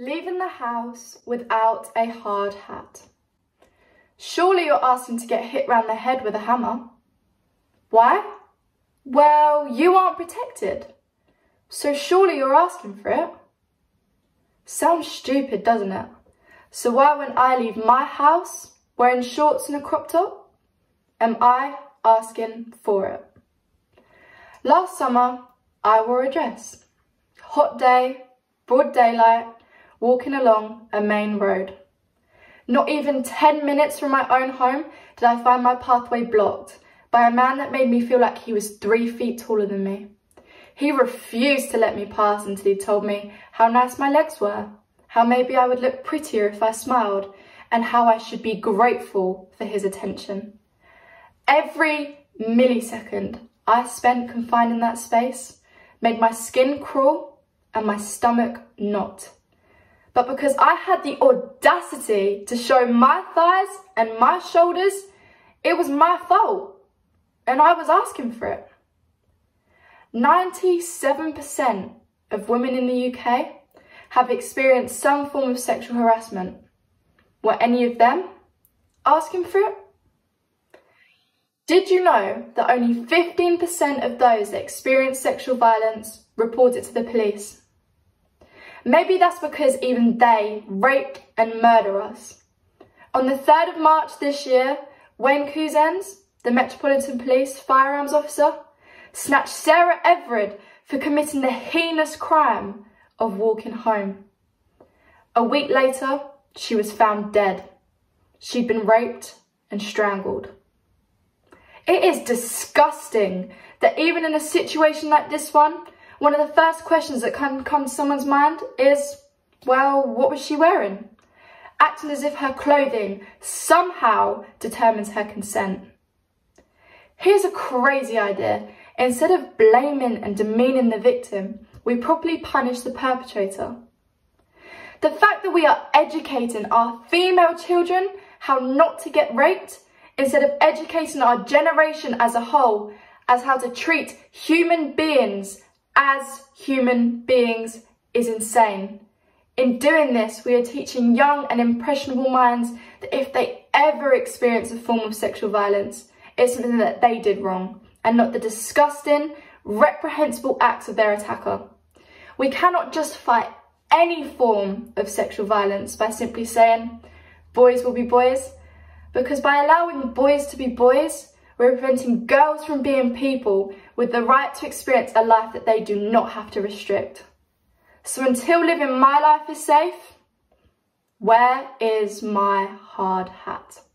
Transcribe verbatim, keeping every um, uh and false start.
leaving the house without a hard hat. Surely you're asking to get hit round the head with a hammer. Why? Well, you aren't protected, so surely you're asking for it. Sounds stupid, doesn't it? So why, when I leave my house wearing shorts and a crop top, am I asking for it? Last summer, I wore a dress. Hot day, broad daylight, walking along a main road. Not even ten minutes from my own home did I find my pathway blocked by a man that made me feel like he was three feet taller than me. He refused to let me pass until he told me how nice my legs were, how maybe I would look prettier if I smiled, and how I should be grateful for his attention. Every millisecond I spent confined in that space made my skin crawl and my stomach knot. But because I had the audacity to show my thighs and my shoulders, it was my fault, and I was asking for it. ninety-seven percent of women in the U K have experienced some form of sexual harassment. Were any of them asking for it? Did you know that only fifteen percent of those that experience sexual violence report it to the police? Maybe that's because even they rape and murder us. On the third of March this year, Wayne Couzens, the Metropolitan Police firearms officer, snatched Sarah Everard for committing the heinous crime of walking home. A week later, she was found dead. She'd been raped and strangled. It is disgusting that even in a situation like this one, one of the first questions that can come to someone's mind is, well, what was she wearing? Acting as if her clothing somehow determines her consent. Here's a crazy idea. Instead of blaming and demeaning the victim, we properly punish the perpetrator. The fact that we are educating our female children how not to get raped instead of educating our generation as a whole as how to treat human beings as human beings is insane. In doing this, we are teaching young and impressionable minds that if they ever experience a form of sexual violence, it's something that they did wrong and not the disgusting, reprehensible acts of their attacker. We cannot justify any form of sexual violence by simply saying, boys will be boys, because by allowing boys to be boys, we're preventing girls from being people with the right to experience a life that they do not have to restrict. So until living my life is safe, where is my hard hat?